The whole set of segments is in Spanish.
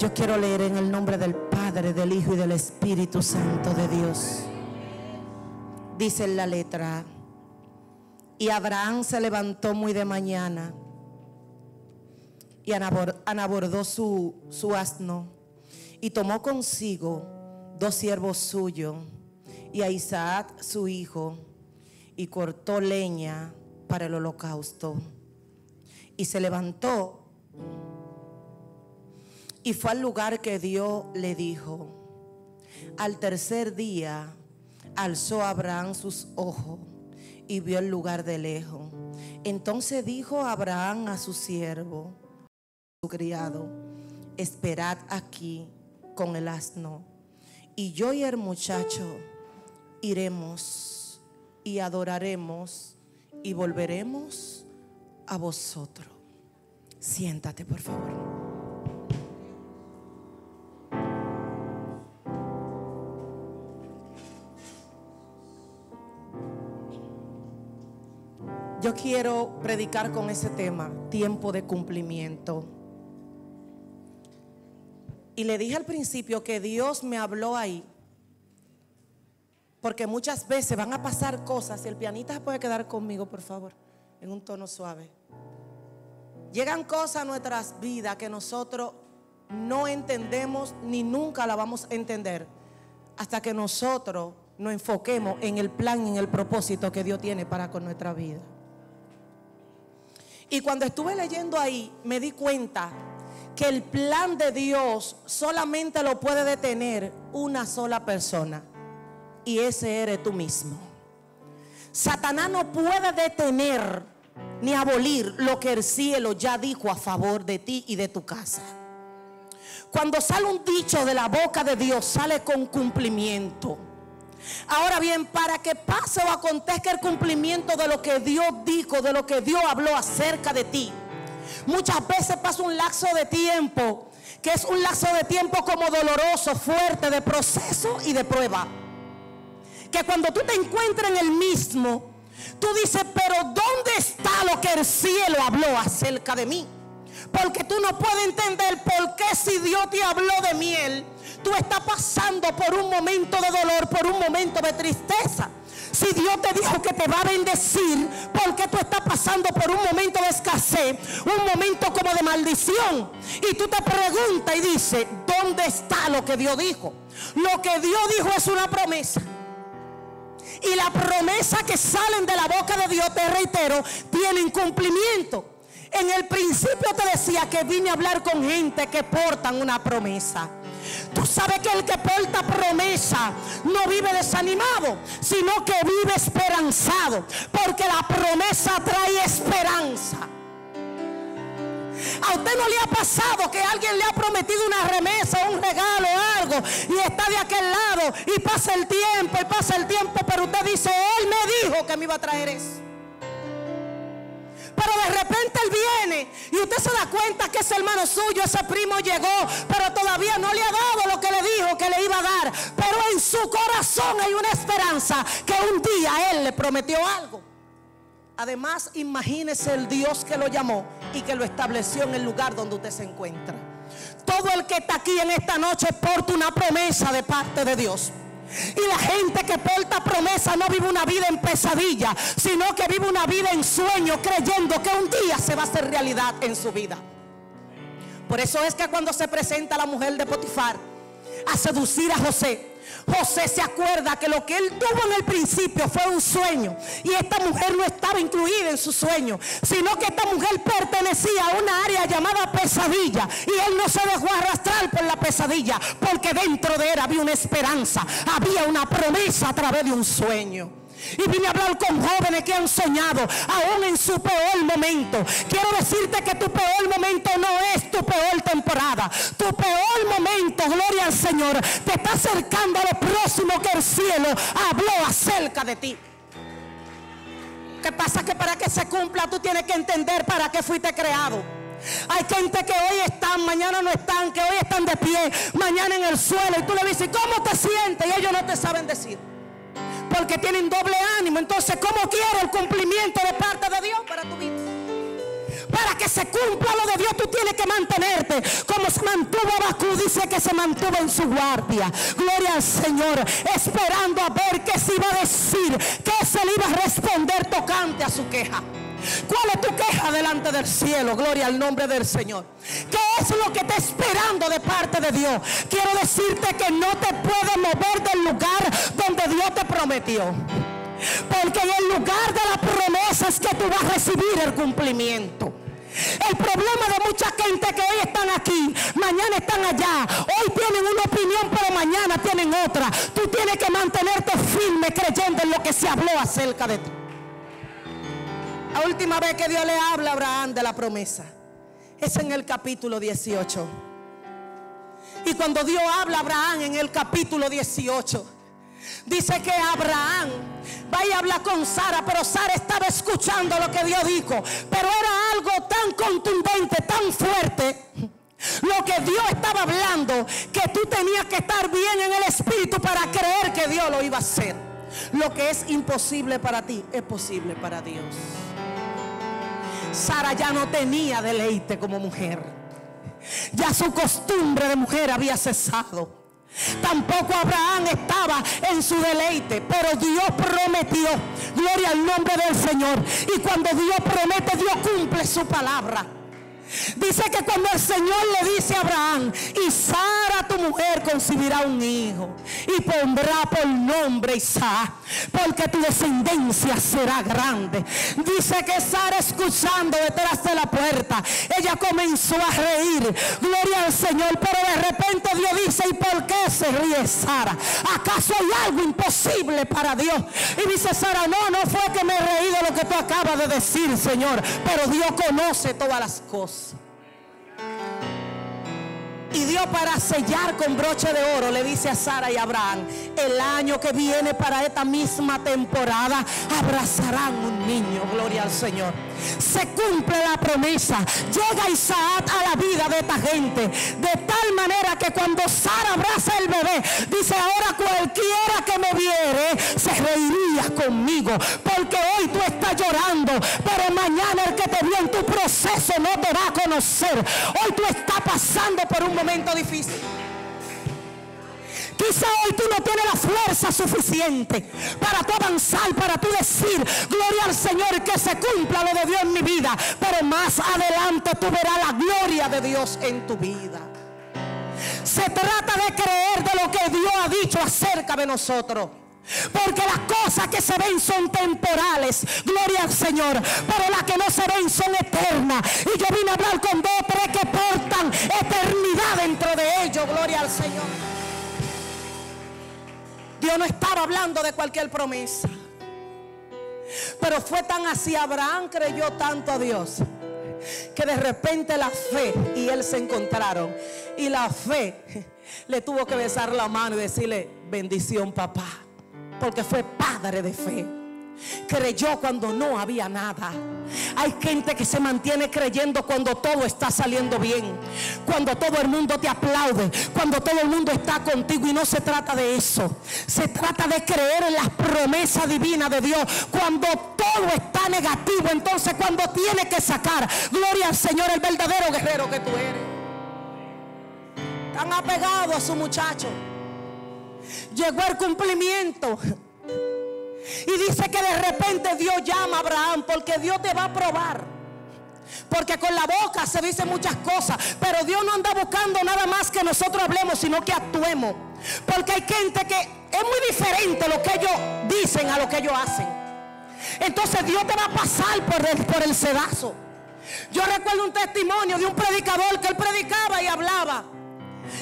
Yo quiero leer en el nombre del Padre, del Hijo y del Espíritu Santo de Dios. Dice en la letra: y Abraham se levantó muy de mañana y anabordó su asno, y tomó consigo 2 siervos suyos y a Isaac su hijo, y cortó leña para el holocausto. Y se levantó y fue al lugar que Dios le dijo. Al tercer día alzó Abraham sus ojos y vio el lugar de lejos. Entonces dijo Abraham a su siervo, su criado: esperad aquí con el asno, y yo y el muchacho iremos y adoraremos y volveremos a vosotros. Siéntate, por favor. Yo quiero predicar con ese tema: tiempo de cumplimiento. Y le dije al principio que Dios me habló ahí, porque muchas veces van a pasar cosas. Si el pianista se puede quedar conmigo, por favor, en un tono suave. Llegan cosas a nuestras vidas que nosotros no entendemos ni nunca la vamos a entender, hasta que nosotros nos enfoquemos en el plan, en el propósito que Dios tiene para con nuestra vida. Y cuando estuve leyendo ahí, me di cuenta que el plan de Dios solamente lo puede detener una sola persona, y ese eres tú mismo. Satanás no puede detener ni abolir lo que el cielo ya dijo a favor de ti y de tu casa. Cuando sale un dicho de la boca de Dios, sale con cumplimiento. Ahora bien, para que pase o acontezca el cumplimiento de lo que Dios dijo, de lo que Dios habló acerca de ti, muchas veces pasa un lapso de tiempo, que es un lapso de tiempo como doloroso, fuerte, de proceso y de prueba, que cuando tú te encuentras en el mismo, tú dices: pero ¿dónde está lo que el cielo habló acerca de mí? Porque tú no puedes entender por qué, si Dios te habló de miel, tú estás pasando por un momento de dolor, por un momento de tristeza. Si Dios te dijo que te va a bendecir, ¿por qué tú estás pasando por un momento de escasez, un momento como de maldición? Y tú te preguntas y dices: ¿dónde está lo que Dios dijo? Lo que Dios dijo es una promesa, y la promesa que salen de la boca de Dios, te reitero, tienen cumplimiento. En el principio te decía que vine a hablar con gente que portan una promesa. Tú sabes que el que porta promesa no vive desanimado, sino que vive esperanzado, porque la promesa trae esperanza. ¿A usted no le ha pasado que alguien le ha prometido una remesa, un regalo o algo, y está de aquel lado y pasa el tiempo y pasa el tiempo, pero usted dice: él me dijo que me iba a traer eso? Pero de repente él viene y usted se da cuenta que ese hermano suyo, ese primo llegó, pero todavía no le ha dado lo que le dijo que le iba a dar. Pero en su corazón hay una esperanza que un día él le prometió algo. Además, imagínese el Dios que lo llamó y que lo estableció en el lugar donde usted se encuentra. Todo el que está aquí en esta noche porta una promesa de parte de Dios. Y la gente que porta promesa no vive una vida en pesadilla, sino que vive una vida en sueño, creyendo que un día se va a hacer realidad en su vida. Por eso es que cuando se presenta la mujer de Potifar a seducir a José, José se acuerda que lo que él tuvo en el principio fue un sueño, y esta mujer no estaba incluida en su sueño, sino que esta mujer pertenecía a una área llamada pesadilla, y él no se dejó arrastrar por la pesadilla, porque dentro de él había una esperanza, había una promesa a través de un sueño. Y vine a hablar con jóvenes que han soñado aún en su peor momento. Quiero decirte que tu peor momento no es tu peor temporada. Tu peor momento, gloria al Señor, te está acercando a lo próximo que el cielo habló acerca de ti. ¿Qué pasa? Que para que se cumpla, tú tienes que entender para qué fuiste creado. Hay gente que hoy están, mañana no están, que hoy están de pie, mañana en el suelo, y tú le dices: ¿cómo te sientes? Y ellos no te saben decir, porque tienen doble ánimo. Entonces, ¿cómo quiero el cumplimiento de parte de Dios para tu vida? Para que se cumpla lo de Dios, tú tienes que mantenerte como se mantuvo Abacú. Dice que se mantuvo en su guardia, gloria al Señor, esperando a ver qué se iba a decir, qué se le iba a responder tocante a su queja. ¿Cuál es tu queja delante del cielo? Gloria al nombre del Señor. ¿Qué es lo que está esperando de parte de Dios? Quiero decirte que no te puedes mover del lugar donde Dios te prometió, porque en el lugar de las promesas que tú vas a recibir el cumplimiento. El problema de mucha gente que hoy están aquí, mañana están allá, hoy tienen una opinión pero mañana tienen otra. Tú tienes que mantenerte firme creyendo en lo que se habló acerca de ti. La última vez que Dios le habla a Abraham de la promesa es en el capítulo 18. Y cuando Dios habla a Abraham en el capítulo 18, dice que Abraham va y habla con Sara, pero Sara estaba escuchando lo que Dios dijo, pero era algo tan contundente, tan fuerte lo que Dios estaba hablando, que tú tenías que estar bien en el espíritu para creer que Dios lo iba a hacer. Lo que es imposible para ti es posible para Dios. Sara ya no tenía deleite como mujer, ya su costumbre de mujer había cesado. Tampoco Abraham estaba en su deleite, pero Dios prometió, gloria al nombre del Señor. Y cuando Dios promete, Dios cumple su palabra. Dice que cuando el Señor le dice a Abraham: y Sara tu mujer concebirá un hijo y pondrá por nombre Isaac, porque tu descendencia será grande. Dice que Sara, escuchando detrás de la puerta, ella comenzó a reír, gloria al Señor. Pero de repente Dios dice: ¿y por qué se ríe Sara? ¿Acaso hay algo imposible para Dios? Y dice Sara: no fue que me he reído lo que tú acabas de decir, Señor, pero Dios conoce todas las cosas. Y Dios, para sellar con broche de oro, le dice a Sara y a Abraham: el año que viene para esta misma temporada abrazarán un niño, gloria al Señor. Se cumple la promesa, llega Isaac a la vida de esta gente, de tal manera que cuando Sara abraza el bebé, dice: ahora cualquiera que me viere se reiría conmigo, porque hoy tú estás llorando, pero mañana el que te vio en tu proceso no te va a conocer. Hoy tú estás pasando por un momento difícil. Quizá hoy tú no tienes la fuerza suficiente para tú avanzar, para tú decir: gloria al Señor, que se cumpla lo de Dios en mi vida. Pero más adelante tú verás la gloria de Dios en tu vida. Se trata de creer de lo que Dios ha dicho acerca de nosotros, porque las cosas que se ven son temporales, gloria al Señor, pero las que no se ven son eternas. Y yo vine a hablar con dos o tres que portan eternidad dentro de ellos, gloria al Señor. Dios no estaba hablando de cualquier promesa, pero fue tan así. Abraham creyó tanto a Dios que de repente la fe y él se encontraron, y la fe le tuvo que besar la mano y decirle: bendición, papá, porque fue padre de fe. Creyó cuando no había nada. Hay gente que se mantiene creyendo cuando todo está saliendo bien, cuando todo el mundo te aplaude, cuando todo el mundo está contigo. Y no se trata de eso. Se trata de creer en las promesas divinas de Dios. Cuando todo está negativo, entonces cuando tiene que sacar, gloria al Señor, el verdadero guerrero que tú eres. Tan apegado a su muchacho. Llegó el cumplimiento. Y dice que de repente Dios llama a Abraham, porque Dios te va a probar. Porque con la boca se dicen muchas cosas, pero Dios no anda buscando nada más que nosotros hablemos, sino que actuemos. Porque hay gente que es muy diferente lo que ellos dicen a lo que ellos hacen. Entonces Dios te va a pasar por el cedazo. Yo recuerdo un testimonio de un predicador que él predicaba y hablaba,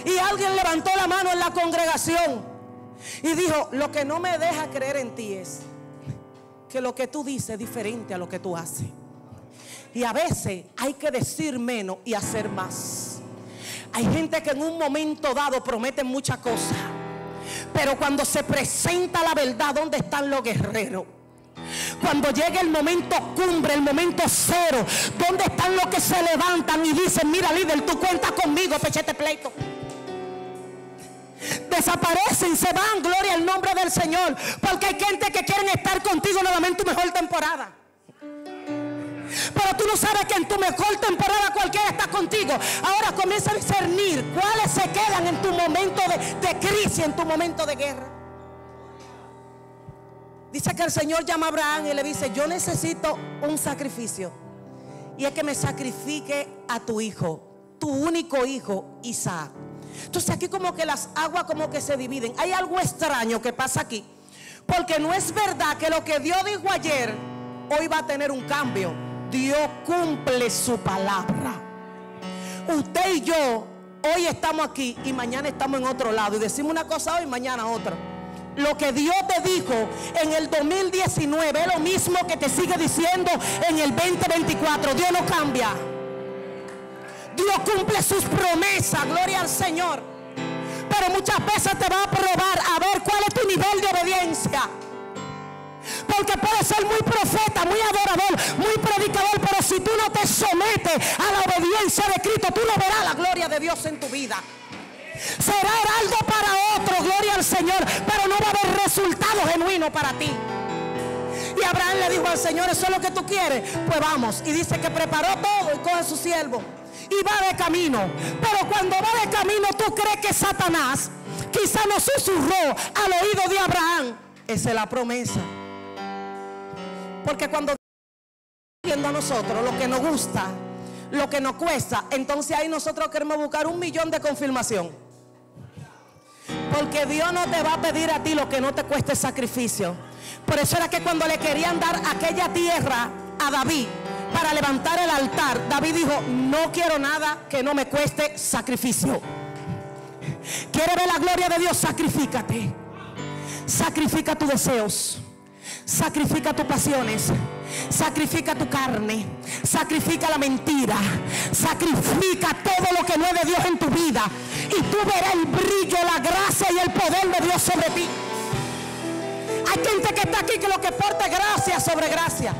y alguien levantó la mano en la congregación y dijo: lo que no me deja creer en ti es que lo que tú dices es diferente a lo que tú haces. Y a veces hay que decir menos y hacer más. Hay gente que en un momento dado promete muchas cosas, pero cuando se presenta la verdad, ¿dónde están los guerreros? Cuando llega el momento cumbre, el momento cero, ¿dónde están los que se levantan y dicen: mira, líder, tú cuentas conmigo, pechete pleito? Desaparecen, se van, gloria al nombre del Señor, porque hay gente que quieren estar contigo nuevamente tu mejor temporada. Pero pero tú no sabes que en tu mejor temporada cualquiera está contigo. Ahora comienza a discernir cuáles se quedan en tu momento de crisis, en tu momento de guerra. Dice que el Señor llama a Abraham y le dice: yo necesito un sacrificio, y es que me sacrifique a tu hijo, tu único hijo, Isaac. Entonces aquí como que las aguas como que se dividen. Hay algo extraño que pasa aquí, porque no es verdad que lo que Dios dijo ayer hoy va a tener un cambio. Dios cumple su palabra. Usted y yo hoy estamos aquí y mañana estamos en otro lado, y decimos una cosa hoy y mañana otra. Lo que Dios te dijo en el 2019 es lo mismo que te sigue diciendo en el 2024. Dios no cambia. Dios cumple sus promesas, gloria al Señor. Pero muchas veces te va a probar a ver cuál es tu nivel de obediencia. Porque puedes ser muy profeta, muy adorador, muy predicador, pero si tú no te sometes a la obediencia de Cristo, tú no verás la gloria de Dios en tu vida. Será heraldo para otro, gloria al Señor, pero no va a haber resultado genuino para ti. Y Abraham le dijo al Señor: eso es lo que tú quieres, pues vamos. Y dice que preparó todo y coge su siervo y va de camino. Pero cuando va de camino, ¿tú crees que Satanás quizá nos susurró al oído de Abraham? Esa es la promesa. Porque cuando viendo a nosotros lo que nos gusta, lo que nos cuesta, entonces ahí nosotros queremos buscar 1 millón de confirmación. Porque Dios no te va a pedir a ti lo que no te cueste sacrificio. Por eso era que cuando le querían dar aquella tierra a David para levantar el altar, David dijo: no quiero nada que no me cueste sacrificio. ¿Quieres ver la gloria de Dios? Sacrifícate. Sacrifica tus deseos, sacrifica tus pasiones, sacrifica tu carne, sacrifica la mentira, sacrifica todo lo que no es de Dios en tu vida, y tú verás el brillo, la gracia y el poder de Dios sobre ti. Hay gente que está aquí que lo que porta es gracia sobre gracia,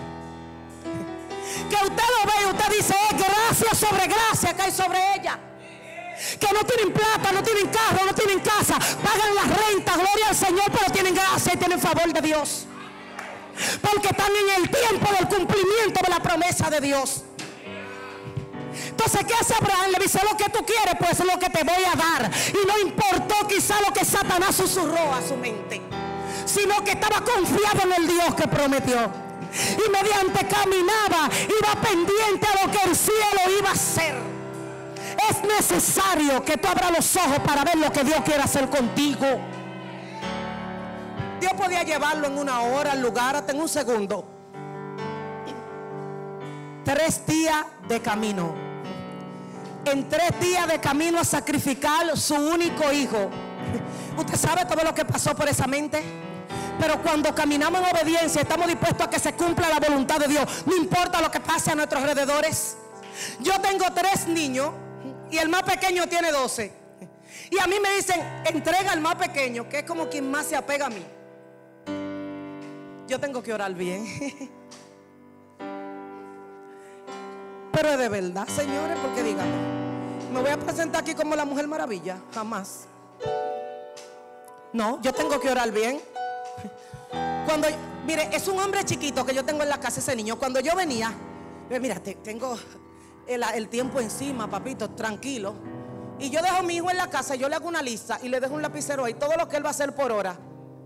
que usted lo ve y usted dice: es gracia sobre gracia que hay sobre ella. Que no tienen plata, no tienen carro, no tienen casa, pagan las rentas, gloria al Señor, pero tienen gracia y tienen favor de Dios, porque están en el tiempo del cumplimiento de la promesa de Dios. Entonces, ¿qué hace Abraham? Le dice: lo que tú quieres, pues es lo que te voy a dar. Y no importó quizá lo que Satanás susurró a su mente, sino que estaba confiado en el Dios que prometió, y mediante caminaba, iba pendiente a lo que el cielo iba a hacer. Es necesario que tú abras los ojos para ver lo que Dios quiere hacer contigo. Dios podía llevarlo en 1 hora al lugar, hasta en 1 segundo. 3 días de camino. En 3 días de camino a sacrificar su único hijo. Usted sabe todo lo que pasó por esa mente. Pero cuando caminamos en obediencia, estamos dispuestos a que se cumpla la voluntad de Dios. No importa lo que pase a nuestros alrededores. Yo tengo 3 niños. Y el más pequeño tiene 12. Y a mí me dicen: entrega al más pequeño, que es como quien más se apega a mí. Yo tengo que orar bien. Pero es de verdad, señores, porque díganme, me voy a presentar aquí como la Mujer Maravilla. Jamás. No, yo tengo que orar bien. Cuando, mire, es un hombre chiquito que yo tengo en la casa, ese niño. Cuando yo venía, mira, tengo el tiempo encima, papito, tranquilo. Y yo dejo a mi hijo en la casa, yo le hago una lista y le dejo un lapicero ahí, todo lo que él va a hacer por hora.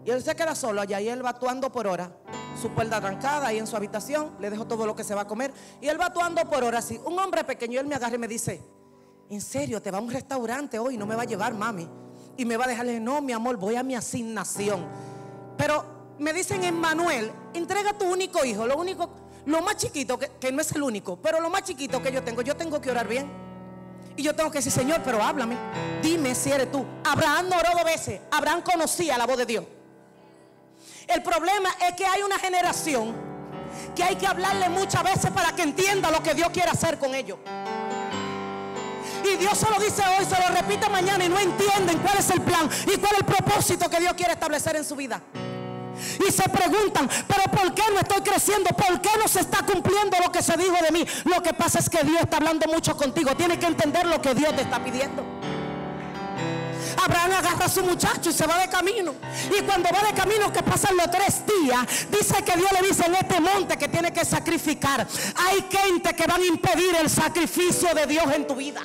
Y él se queda solo allá y él va actuando por hora. Su puerta trancada ahí en su habitación, le dejo todo lo que se va a comer. Y él va actuando por hora así. Un hombre pequeño, él me agarra y me dice: en serio, te va a un restaurante hoy, no me va a llevar, mami. Y me va a dejarle, no, mi amor, voy a mi asignación. Pero me dicen: Emmanuel, entrega a tu único hijo, lo único... Lo más chiquito, que no es el único, pero lo más chiquito que yo tengo que orar bien. Y yo tengo que decir: Señor, pero háblame, dime si eres tú. Abraham no oró 2 veces, Abraham conocía la voz de Dios. El problema es que hay una generación que hay que hablarle muchas veces para que entienda lo que Dios quiere hacer con ellos. Y Dios se lo dice hoy, se lo repite mañana, y no entienden cuál es el plan y cuál es el propósito que Dios quiere establecer en su vida. Y se preguntan: pero ¿por qué no estoy creciendo? ¿Por qué no se está cumpliendo lo que se dijo de mí? Lo que pasa es que Dios está hablando mucho contigo. Tienes que entender lo que Dios te está pidiendo. Abraham agarra a su muchacho y se va de camino. Y cuando va de camino, que pasan los 3 días, dice que Dios le dice: en este monte que tiene que sacrificar. Hay gente que van a impedir el sacrificio de Dios en tu vida.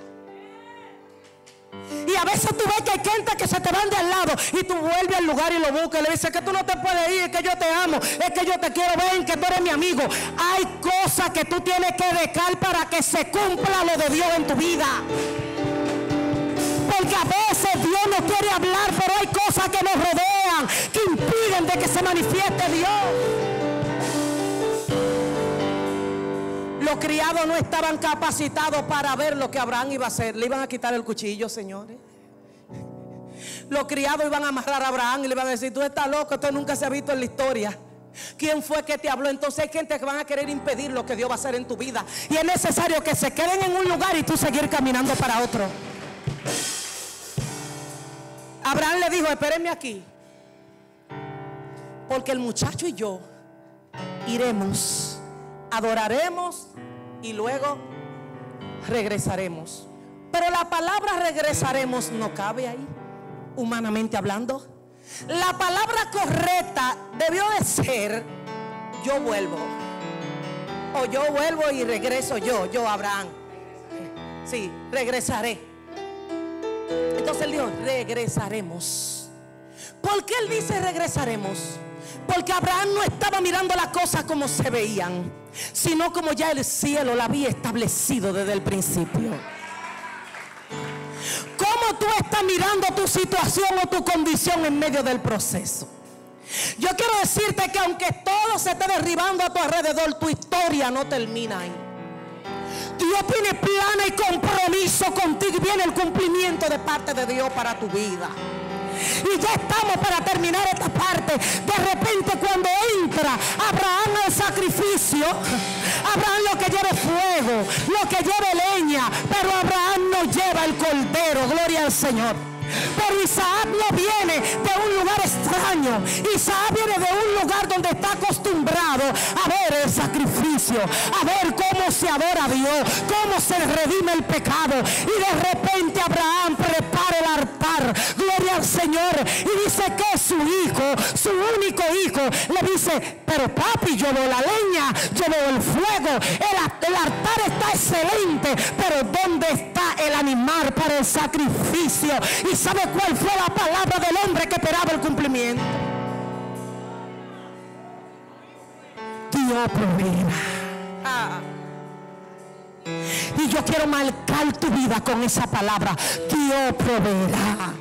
Y a veces tú ves que hay gente que se te van de al lado, y tú vuelves al lugar y lo buscas y le dices que tú no te puedes ir, es que yo te amo, es que yo te quiero, ven que tú eres mi amigo. Hay cosas que tú tienes que dejar para que se cumpla lo de Dios en tu vida. Porque a veces Dios no quiere hablar, pero hay cosas que nos rodean que impiden de que se manifieste Dios. Los criados no estaban capacitados para ver lo que Abraham iba a hacer. Le iban a quitar el cuchillo, señores. Los criados iban a amarrar a Abraham y le iban a decir: tú estás loco, esto nunca se ha visto en la historia. ¿Quién fue que te habló? Entonces hay gente que van a querer impedir lo que Dios va a hacer en tu vida. Y es necesario que se queden en un lugar y tú seguir caminando para otro. Abraham le dijo: espérenme aquí, porque el muchacho y yo iremos, adoraremos y luego regresaremos. Pero la palabra regresaremos no cabe ahí, humanamente hablando. La palabra correcta debió de ser: yo vuelvo, o yo vuelvo y regreso yo Abraham. Sí, regresaré. Entonces él dijo: regresaremos. ¿Por qué él dice regresaremos? Porque Abraham no estaba mirando las cosas como se veían, sino como ya el cielo la había establecido desde el principio. ¿Cómo tú estás mirando tu situación o tu condición en medio del proceso? Yo quiero decirte que aunque todo se esté derribando a tu alrededor, tu historia no termina ahí. Dios tiene plana y compromiso contigo, y viene el cumplimiento de parte de Dios para tu vida. Y ya estamos para terminar esta parte. De repente, cuando entra Abraham al sacrificio, Abraham lo que lleva es fuego, lo que lleva es leña, pero Abraham no lleva el cordero. Gloria al Señor. Pero Isaac no viene de un lugar extraño. Isaac viene de un lugar donde está acostumbrado a ver el sacrificio, a ver cómo se adora a Dios, cómo se redime el pecado. Y de repente Abraham prepara el altar, gloria al Señor, y dice que su hijo, su único hijo, le dice: pero papi, yo veo la leña, yo veo el fuego, el altar está excelente, pero ¿dónde está el animal para el sacrificio? Y ¿sabe cuál fue la palabra del hombre que esperaba el cumplimiento? Dios proveerá. Y yo quiero marcar tu vida con esa palabra: Dios proveerá.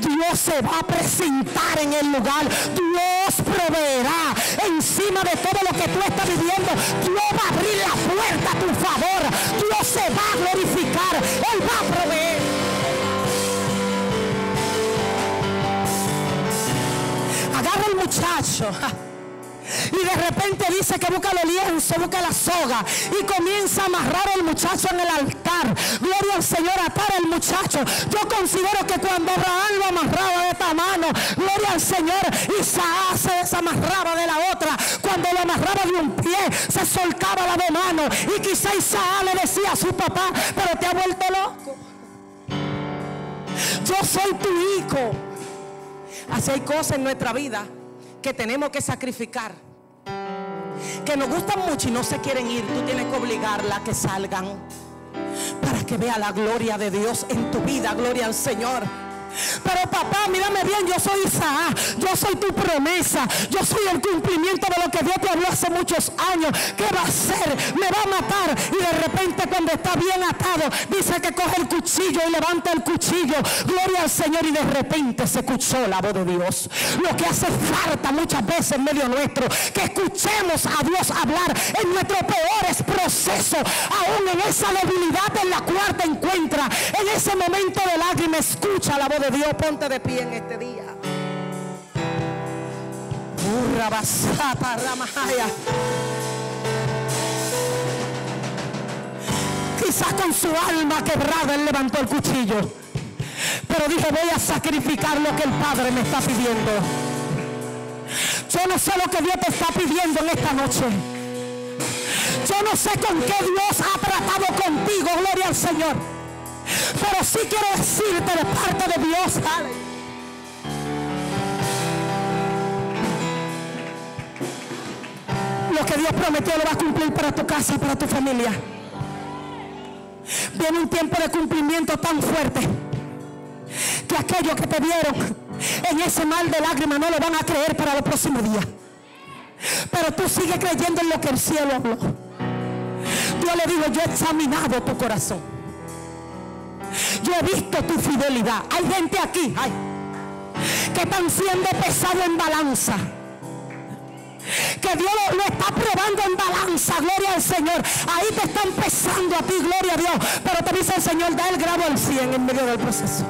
Dios se va a presentar en el lugar. Dios proveerá. Encima de todo lo que tú estás viviendo, Dios va a abrir la puerta a tu favor. Dios se va a glorificar. Él va a proveer. Agarra el muchacho y de repente dice que busca los lienzos, busca la soga, y comienza a amarrar al muchacho en el altar. Gloria al Señor, atar al muchacho. Yo considero que cuando Abraham lo amarraba de esta mano, gloria al Señor, Isaac se desamarraba de la otra. Cuando lo amarraba de un pie, se soltaba la de mano. Y quizá Isaac le decía a su papá: pero te ha vuelto loco, yo soy tu hijo. Así hay cosas en nuestra vida que tenemos que sacrificar, que nos gustan mucho y no se quieren ir. Tú tienes que obligarlas a que salgan, para que vea la gloria de Dios en tu vida. Gloria al Señor. Pero papá, mírame bien, yo soy Isaac, yo soy tu promesa, yo soy el cumplimiento de lo que Dios te habló hace muchos años. ¿Qué va a hacer? Me va a matar. Y de repente, cuando está bien atado, dice que coge el cuchillo y levanta el cuchillo. Gloria al Señor. Y de repente se escuchó la voz de Dios. Lo que hace falta muchas veces en medio nuestro, que escuchemos a Dios hablar en nuestros peores procesos, aún en esa debilidad en la cual te encuentras, en ese momento de lágrima. Escucha la voz de Dios. Ponte de pie en este día. Burra basata ramajaya. Quizás con su alma quebrada él levantó el cuchillo, pero dijo: voy a sacrificar lo que el Padre me está pidiendo. Yo no sé lo que Dios te está pidiendo en esta noche. Yo no sé con qué Dios ha tratado contigo. Gloria al Señor. Pero sí quiero decirte de parte de Dios, dale. Lo que Dios prometió lo va a cumplir para tu casa, para tu familia. Viene un tiempo de cumplimiento tan fuerte que aquellos que te vieron en ese mal de lágrimas no lo van a creer para los próximos días. Pero tú sigues creyendo en lo que el cielo habló. Dios le dijo: yo he examinado tu corazón, yo he visto tu fidelidad. Hay gente aquí que están siendo pesado en balanza, que Dios lo está probando en balanza. Gloria al Señor. Ahí te están pesando a ti, gloria a Dios. Pero te dice el Señor: da el grado al 100 en medio del proceso.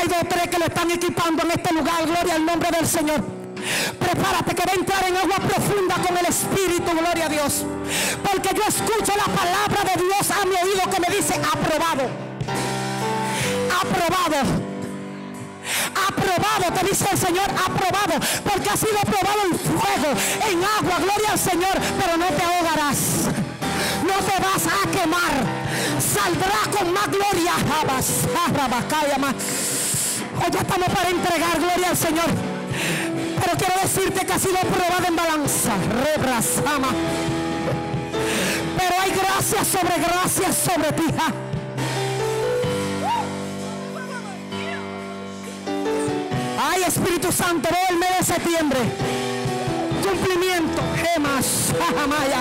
Hay dos o tres que lo están equipando en este lugar, gloria al nombre del Señor. Prepárate, que va a entrar en agua profunda con el Espíritu, gloria a Dios. Porque yo escucho la palabra de Dios a mi oído que me dice: aprobado, aprobado, aprobado. Te dice el Señor: aprobado, porque ha sido probado en fuego, en agua, gloria al Señor. Pero no te ahogarás, no te vas a quemar, saldrás con más gloria. Hoy ya estamos para entregar, gloria al Señor. Pero quiero decirte que ha sido probado en balanza, pero hay gracia sobre ti. Ay, Espíritu Santo, veo el mes de septiembre. Cumplimiento, gemas, jamaya.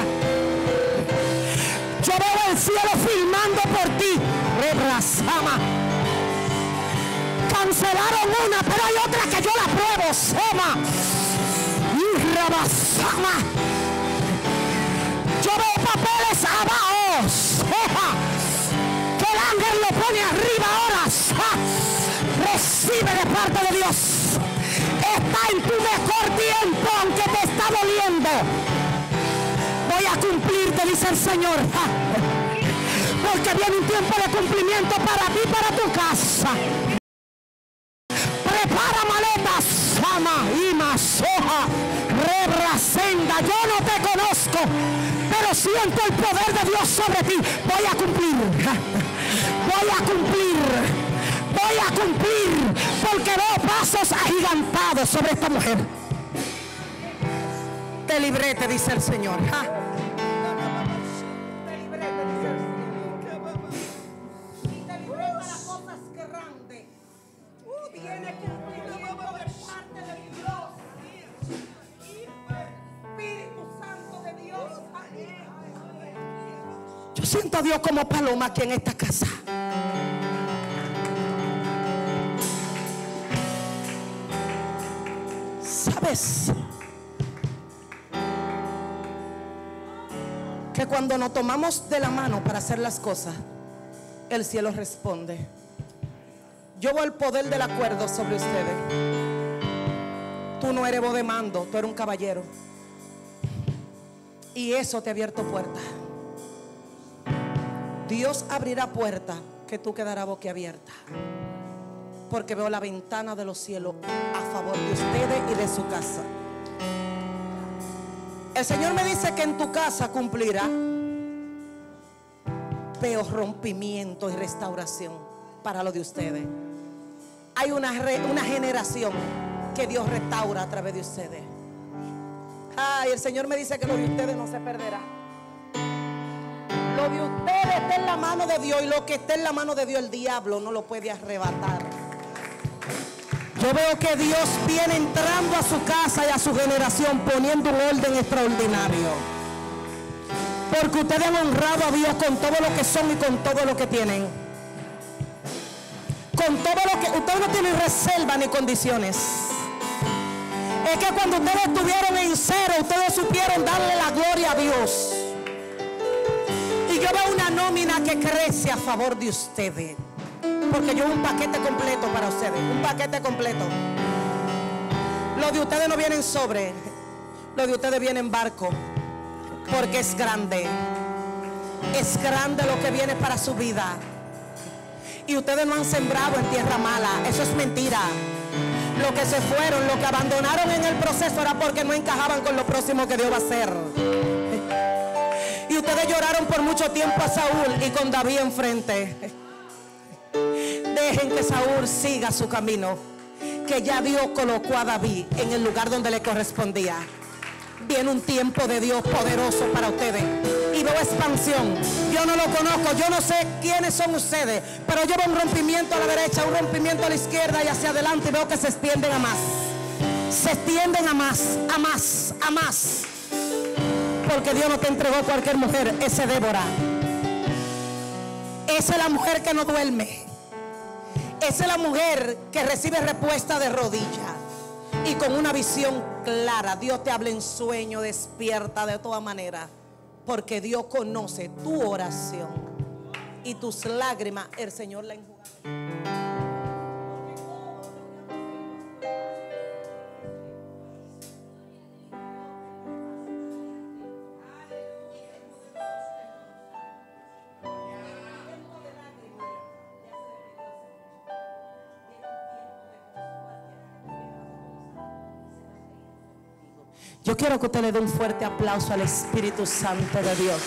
Yo veo el cielo filmando por ti. Rebrasama. Cancelaron una, pero hay otra que yo la pruebo. Soma. Y rabasama. Yo veo papeles abajo. Soma. Que el ángel lo pone arriba ahora. Soma. Recibe de parte de Dios. Está en tu mejor tiempo, aunque te está doliendo. Voy a cumplir, te dice el Señor. Porque viene un tiempo de cumplimiento para ti, para tu casa. Prepara maletas, sama y masoja, rebrasenda. Yo no te conozco, pero siento el poder de Dios sobre ti. Voy a cumplir. Voy a cumplir. Voy a cumplir, porque veo pasos agigantados sobre esta mujer. Te libré, te dice el Señor. Ja. Te libré, te dice el Señor. Y te libré de las cosas grandes. Viene cumplimiento de parte de Dios. Espíritu Santo de Dios. Yo siento a Dios como paloma aquí en esta casa. ¿Sabes? Que cuando nos tomamos de la mano para hacer las cosas, el cielo responde. Yo veo el poder del acuerdo sobre ustedes. Tú no eres voz de mando, tú eres un caballero. Y eso te ha abierto puertas. Dios abrirá puertas que tú quedarás boquiabierta. Porque veo la ventana de los cielos a favor de ustedes y de su casa. El Señor me dice que en tu casa cumplirá. Veo rompimiento y restauración para lo de ustedes. Hay una generación que Dios restaura a través de ustedes. Ay, el Señor me dice que lo de ustedes no se perderá. Lo de ustedes está en la mano de Dios, y lo que está en la mano de Dios el diablo no lo puede arrebatar. Yo veo que Dios viene entrando a su casa y a su generación poniendo un orden extraordinario. Porque ustedes han honrado a Dios con todo lo que son y con todo lo que tienen. Con todo lo que... Ustedes no tienen reserva ni condiciones. Es que cuando ustedes estuvieron en cero, ustedes supieron darle la gloria a Dios. Y yo veo una nómina que crece a favor de ustedes. Porque yo un paquete completo para ustedes. Un paquete completo. Lo de ustedes no vienen sobre. Lo de ustedes viene en barco. Porque es grande. Es grande lo que viene para su vida. Y ustedes no han sembrado en tierra mala. Eso es mentira. Lo que se fueron, lo que abandonaron en el proceso, era porque no encajaban con lo próximo que Dios va a hacer. Y ustedes Ustedes lloraron por mucho tiempo a Saúl y con David enfrente. Dejen que Saúl siga su camino, que ya Dios colocó a David en el lugar donde le correspondía. Viene un tiempo de Dios poderoso para ustedes. Y veo expansión. Yo no lo conozco, yo no sé quiénes son ustedes, pero yo veo un rompimiento a la derecha, un rompimiento a la izquierda y hacia adelante. Y veo que se extienden a más. Se extienden a más, a más, a más. Porque Dios no te entregó cualquier mujer, esa es Débora. Esa es la mujer que no duerme. Esa es la mujer que recibe respuesta de rodillas. Y con una visión clara, Dios te habla en sueño, despierta de toda manera. Porque Dios conoce tu oración y tus lágrimas, el Señor la enjugará. Yo quiero que usted le dé un fuerte aplauso al Espíritu Santo de Dios.